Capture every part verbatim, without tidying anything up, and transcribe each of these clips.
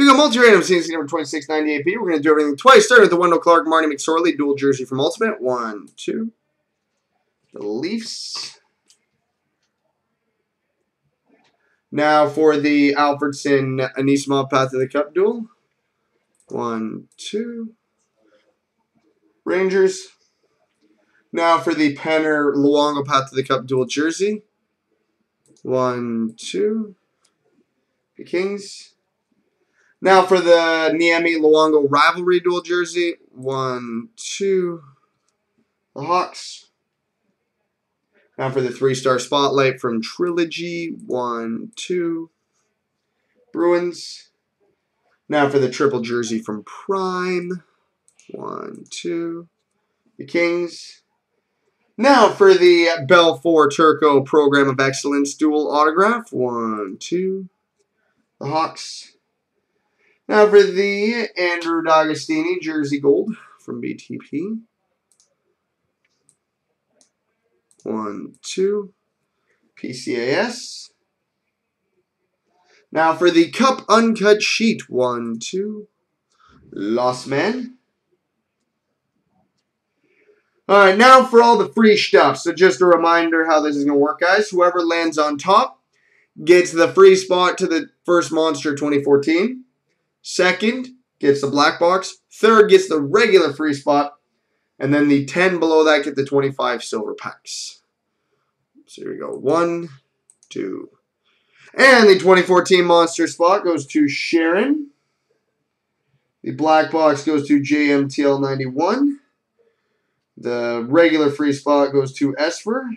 Here we go, multi-random C N C number twenty-six ninety-eight P. We're going to do everything twice. Starting with the Wendell Clark, Marty McSorley, dual jersey from Ultimate. One, two. The Leafs. Now for the Alfredson Anisimov Path of the Cup duel. One, two. Rangers. Now for the Penner Luongo Path of the Cup dual jersey. One, two. The Kings. Now for the Niemi Luongo rivalry dual jersey. One, two. The Hawks. Now for the three-star spotlight from Trilogy. One, two. Bruins. Now for the triple jersey from Prime. One, two. The Kings. Now for the Belfour Turco Program of Excellence dual autograph. One, two. The Hawks. Now for the Andrew D'Agostini jersey gold from B T P. One, two, P C A S. Now for the cup uncut sheet. One, two, Lost Man. All right, now for all the free stuff. So just a reminder how this is going to work, guys. Whoever lands on top gets the free spot to the first Monster twenty fourteen. Second gets the black box. Third gets the regular free spot. And then the ten below that get the twenty-five silver packs. So here we go. One, two. And the twenty fourteen Monster spot goes to Sharon. The black box goes to J M T L ninety-one. The regular free spot goes to Esper.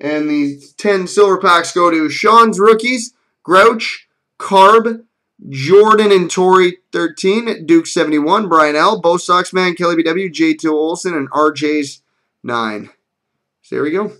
And the ten silver packs go to Sean's Rookies, Grouch, Carb, Jordan and Tori thirteen, Duke seventy-one, Brian L, Bo Soxman, Kelly B W, J two Olsen, and R J's nine. So there we go.